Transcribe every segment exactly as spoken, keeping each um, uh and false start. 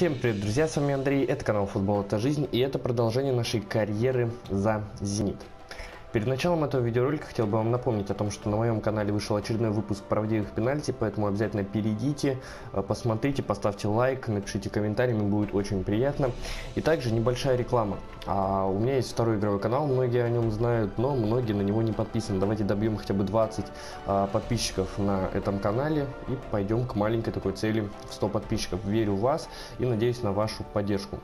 Всем привет, друзья, с вами Андрей, это канал Футбол, это жизнь, и это продолжение нашей карьеры за Зенит. Перед началом этого видеоролика хотел бы вам напомнить о том, что на моем канале вышел очередной выпуск правдивых пенальти, поэтому обязательно перейдите, посмотрите, поставьте лайк, напишите комментарий, мне будет очень приятно. И также небольшая реклама. А у меня есть второй игровой канал, многие о нем знают, но многие на него не подписаны. Давайте добьем хотя бы двадцать а, подписчиков на этом канале и пойдем к маленькой такой цели в сто подписчиков. Верю в вас и надеюсь на вашу поддержку.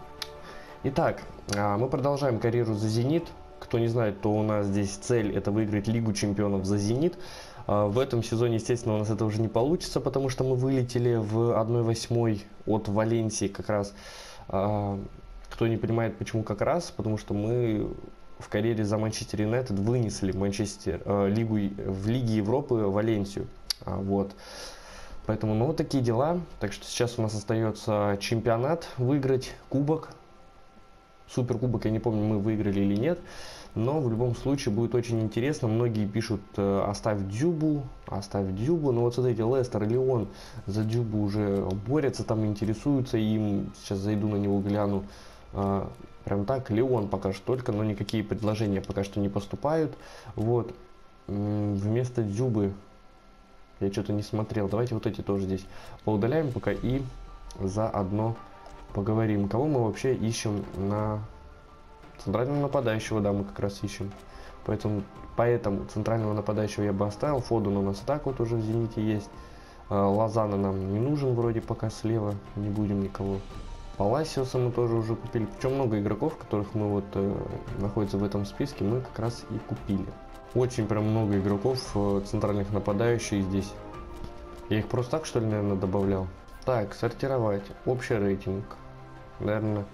Итак, а, мы продолжаем карьеру за «Зенит». Кто не знает, то у нас здесь цель – это выиграть Лигу чемпионов за «Зенит». В этом сезоне, естественно, у нас это уже не получится, потому что мы вылетели в одна восьмая от Валенсии как раз. Кто не понимает, почему как раз, потому что мы в карьере за Манчестер Юнайтед вынесли Манчестер, э, Лигу, в Лиге Европы Валенсию. Вот. Поэтому, ну, вот такие дела. Так что сейчас у нас остается чемпионат выиграть, кубок. Суперкубок, я не помню, мы выиграли или нет, но в любом случае будет очень интересно. Многие пишут: оставь Дзюбу, оставь Дзюбу, но вот смотрите, Лестер и Леон за Дзюбу уже борются, там интересуются им, сейчас зайду на него, гляну. Прям так, Леон пока что только, но никакие предложения пока что не поступают. Вот, вместо Дзюбы я что-то не смотрел, давайте вот эти тоже здесь поудаляем пока и заодно поговорим, кого мы вообще ищем на центрального нападающего. Да, мы как раз ищем. Поэтому, поэтому центрального нападающего я бы оставил. Фоден у нас так вот уже в «Зените» есть. Лазана нам не нужен вроде пока слева. Не будем никого. Паласиоса мы тоже уже купили. Причем много игроков, которых мы вот э, находятся в этом списке, мы как раз и купили. Очень прям много игроков э, центральных нападающих здесь. Я их просто так, что ли, наверное, добавлял? Так, сортировать. Общий рейтинг. Наверное,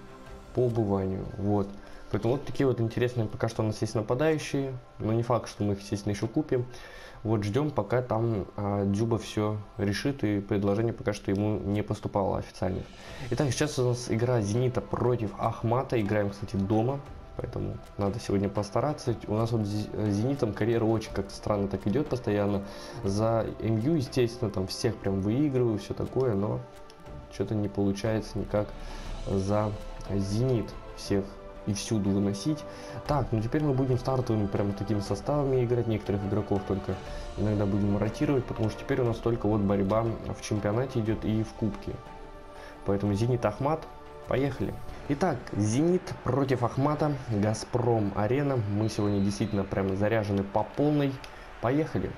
по убыванию. Вот. Поэтому вот такие вот интересные пока что у нас есть нападающие. Но не факт, что мы их, естественно, еще купим. Вот ждем, пока там а, Дзюба все решит. И предложение пока что ему не поступало официально. Итак, сейчас у нас игра «Зенита» против Ахмата. Играем, кстати, дома. Поэтому надо сегодня постараться. У нас вот с «Зенитом» карьера очень как-то странно так идет постоянно. За эм ю, естественно, там всех прям выигрываю, все такое, но что-то не получается никак за «Зенит» всех и всюду выносить. Так, ну теперь мы будем стартовыми прям такими составами играть. Некоторых игроков только иногда будем ротировать, потому что теперь у нас только вот борьба в чемпионате идет и в кубке. Поэтому «Зенит» Ахмат. Поехали. Итак, «Зенит» против Ахмата, Газпром Арена. Мы сегодня действительно прям заряжены по полной. Поехали.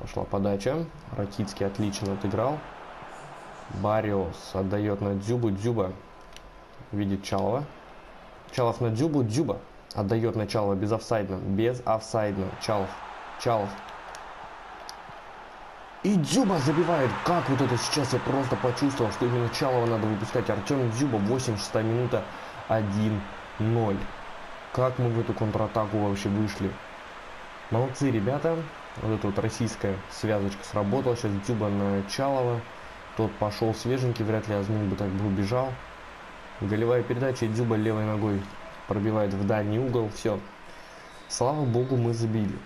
Пошла подача. Ракицкий отлично отыграл. Барриос отдает на Дзюбу. Дзюба видит Чалова. Чалов на Дзюбу. Дзюба отдает на Чалова без офсайдно. Без офсайдно. Чалов. Чалов. И Дзюба забивает. Как вот это сейчас я просто почувствовал, что именно Чалова надо выпускать. Артем Дзюба, восемьдесят шестая минута, один ноль. Как мы в эту контратаку вообще вышли. Молодцы ребята. Вот эта вот российская связочка сработала. Сейчас Дзюба на Чалова. Тот пошел свеженький, вряд ли Азмун бы так бы убежал. Голевая передача, и Дзюба левой ногой пробивает в дальний угол. Все. Слава богу, мы забили.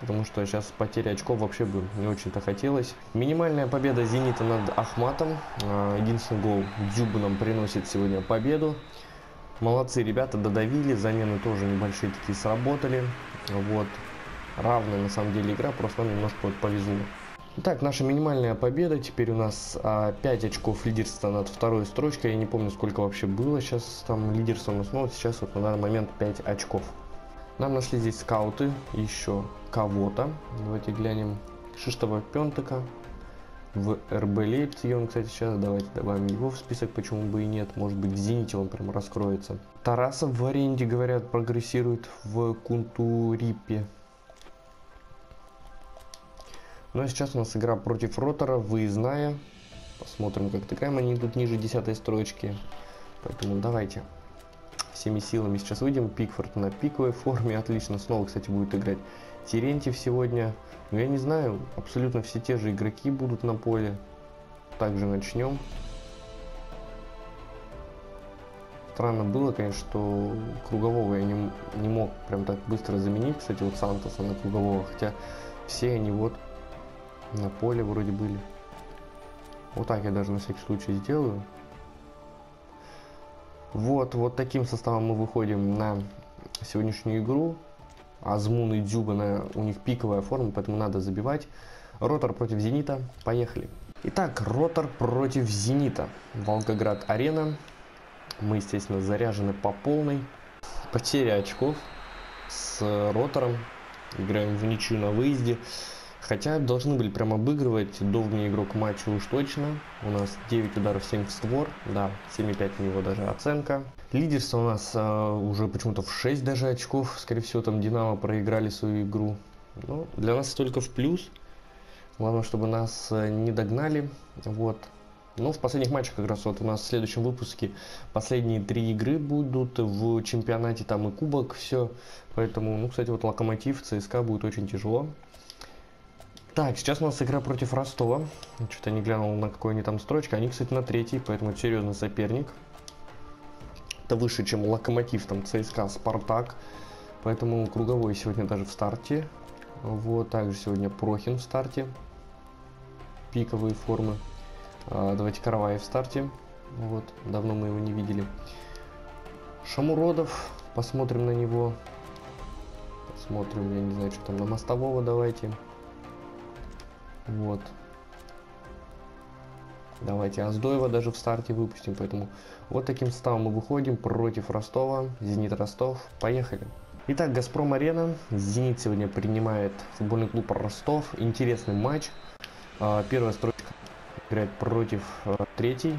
Потому что сейчас потери очков вообще бы не очень-то хотелось. Минимальная победа «Зенита» над Ахматом. Единственный гол Дзюба нам приносит сегодня победу. Молодцы ребята, додавили. Замены тоже небольшие такие сработали. Вот. Равная на самом деле игра, просто нам немножко вот повезло. Итак, наша минимальная победа. Теперь у нас а, пять очков лидерства над второй строчкой. Я не помню, сколько вообще было сейчас там лидерство у нас. Но вот сейчас вот на данный момент пять очков. Нам нашли здесь скауты, еще кого-то. Давайте глянем. Шиштова Пентака в эр бэ лейпсе. Он, кстати, сейчас. Давайте добавим его в список, почему бы и нет. Может быть, в «Зените» он прям раскроется. Тарасов в аренде, говорят, прогрессирует в Кунтурипе. Ну а сейчас у нас игра против Ротора, выездная. Посмотрим, как играем. Они идут ниже десятой строчки. Поэтому давайте всеми силами сейчас выйдем. Пикфорд на пиковой форме. Отлично. Снова, кстати, будет играть Терентьев сегодня. Но я не знаю. Абсолютно все те же игроки будут на поле. Также начнем. Странно было, конечно, что Кругового я не, не мог прям так быстро заменить. Кстати, вот Сантоса на Кругового. Хотя все они вот на поле вроде были. Вот так я даже на всякий случай сделаю. Вот, вот таким составом мы выходим на сегодняшнюю игру. Азмун и Дзюба, на, у них пиковая форма, поэтому надо забивать. Ротор против Зенита. Поехали. Итак, Ротор против Зенита. Волгоград Арена. Мы, естественно, заряжены по полной. Потеря очков с Ротором. Играем в ничью на выезде. Хотя должны были прям обыгрывать. Довгий игрок матча уж точно. У нас девять ударов, семь в створ. Да, семь и пять у него даже оценка. Лидерство у нас э, уже почему-то в шесть даже очков. Скорее всего, там Динамо проиграли свою игру. Но для нас только в плюс. Главное, чтобы нас э, не догнали. Вот. Ну, в последних матчах как раз вот у нас в следующем выпуске последние три игры будут в чемпионате, там и кубок, все. Поэтому, ну, кстати, вот Локомотив, ЦСКА будет очень тяжело. Так, сейчас у нас игра против Ростова. Что-то не глянул, на какой они там строчка. Они, кстати, на третьей, поэтому серьезный соперник. Это выше, чем Локомотив, там ЦСКА, Спартак. Поэтому Круговой сегодня даже в старте. Вот, также сегодня Прохин в старте. Пиковые формы. Давайте Караваев в старте. Вот, давно мы его не видели. Шомуродов. Посмотрим на него. Посмотрим, я не знаю, что там на Мостового давайте. Вот. Давайте Аздоева даже в старте выпустим. Поэтому вот таким составом мы выходим против Ростова. Зенит Ростов. Поехали. Итак, Газпром Арена. Зенит сегодня принимает футбольный клуб Ростов. Интересный матч. Первая строчка играет против третьей.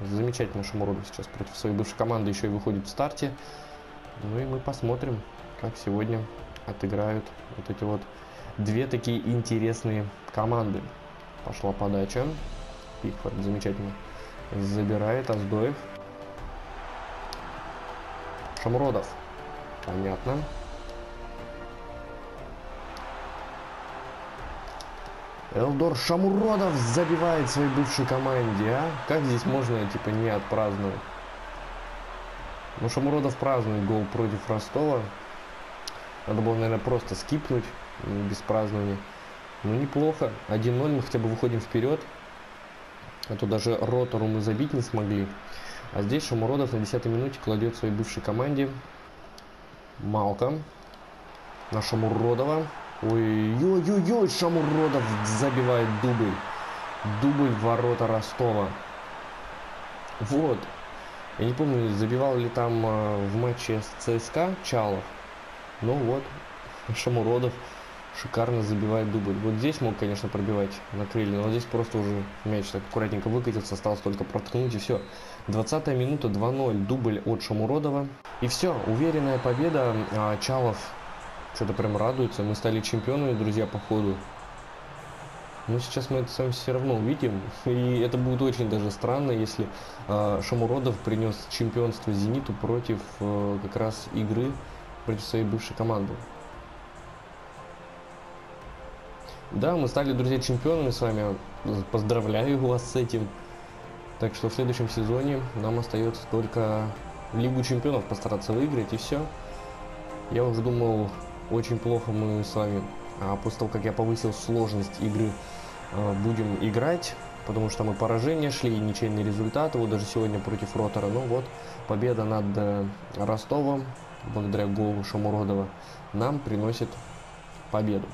Замечательно, Шомуродов сейчас против своей бывшей команды еще и выходит в старте. Ну и мы посмотрим, как сегодня отыграют вот эти вот две такие интересные команды. Пошла подача. Пикфорд замечательно забирает. Аздоев. Шомуродов. Понятно. Элдор Шомуродов забивает своей бывшей команде. А? Как здесь можно, типа, не отпраздновать? Ну, Шомуродов празднует гол против Ростова. Надо было, наверное, просто скипнуть. Без празднования. Ну, неплохо. один ноль, мы хотя бы выходим вперед. А то даже Ротору мы забить не смогли. А здесь Шомуродов на десятой минуте кладет своей бывшей команде. Малком. На Шомуродова. Ой-ой-ой-ой, Шомуродов забивает дубль. Дубль в ворота Ростова. Вот. Я не помню, забивал ли там э, в матче с ЦСКА Чалов. Ну вот, Шомуродов шикарно забивает дубль. Вот здесь мог, конечно, пробивать на крылья, но здесь просто уже мяч так аккуратненько выкатился, осталось только проткнуть и все. двадцатая минута, два ноль, дубль от Шомуродова. И все, уверенная победа. А, Чалов что-то прям радуется. Мы стали чемпионами, друзья, по ходу. Но сейчас мы это с вами все равно увидим. И это будет очень даже странно, если а, Шомуродов принес чемпионство Зениту против а, как раз игры против своей бывшей команды. Да, мы стали, друзья, чемпионами с вами. Поздравляю вас с этим. Так что в следующем сезоне нам остается только Лигу чемпионов постараться выиграть, и все. Я уже думал, очень плохо мы с вами, а после того, как я повысил сложность игры, будем играть, потому что мы поражения шли и ничейный результат. Вот даже сегодня против Ротора. Ну вот, победа над Ростовом, благодаря голу Шомуродова, нам приносит победу.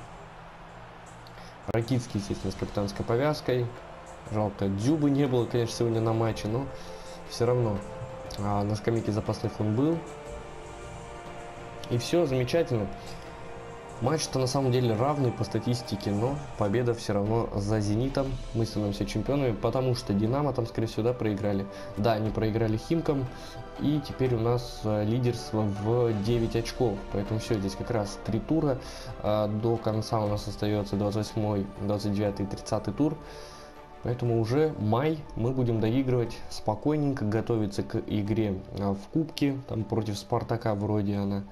Ракицкий, естественно, с капитанской повязкой. Жалко, Дзюбы не было, конечно, сегодня на матче, но все равно а, на скамейке запасных он был. И все, замечательно. Матч-то на самом деле равный по статистике, но победа все равно за Зенитом. Мы становимся чемпионами, потому что Динамо там, скорее всего, да, проиграли. Да, они проиграли Химкам. И теперь у нас лидерство в девять очков. Поэтому все, здесь как раз три тура. До конца у нас остается двадцать восьмой, двадцать девятый и тридцатый тур. Поэтому уже май, мы будем доигрывать спокойненько, готовиться к игре в Кубке. Там против Спартака вроде она.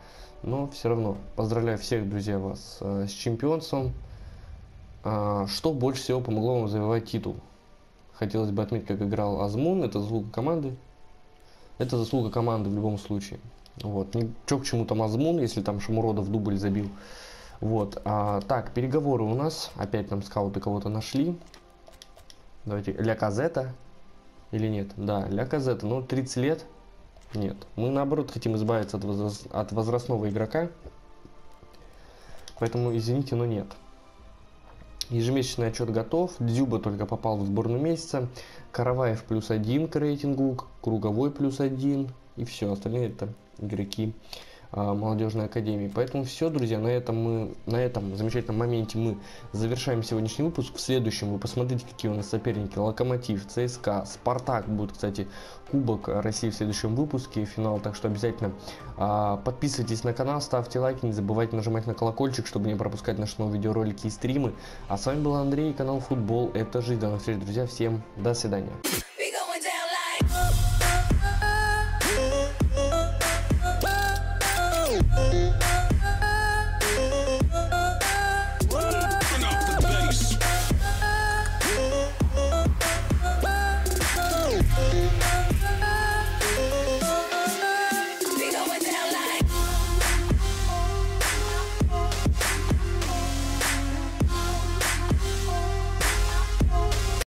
Но все равно поздравляю всех, друзья, вас с чемпионством. Что больше всего помогло вам завоевать титул? Хотелось бы отметить, как играл Азмун. Это заслуга команды. Это заслуга команды в любом случае. Вот. Ничего к чему там Азмун, если там Шомуродов дубль забил. Вот. А, так, переговоры у нас. Опять там скауты кого-то нашли. Давайте, Ля Казета. Или нет? Да, Ля Казета. Ну, тридцать лет. Нет, мы наоборот хотим избавиться от, возрас... от возрастного игрока. Поэтому извините, но нет. Ежемесячный отчет готов. Дзюба только попал в сборную месяца. Караваев плюс один к рейтингу. Круговой плюс один. И все, остальные это игроки а, молодежной академии. Поэтому все, друзья, на этом, мы, на этом замечательном моменте мы завершаем сегодняшний выпуск. В следующем вы посмотрите, какие у нас соперники. Локомотив, ЦСКА, Спартак. Будет, кстати, Кубок России в следующем выпуске, финал. Так что обязательно а, подписывайтесь на канал, ставьте лайки, не забывайте нажимать на колокольчик, чтобы не пропускать наши новые видеоролики и стримы. А с вами был Андрей и канал Футбол. Это жизнь. До новых встреч, друзья. Всем до свидания.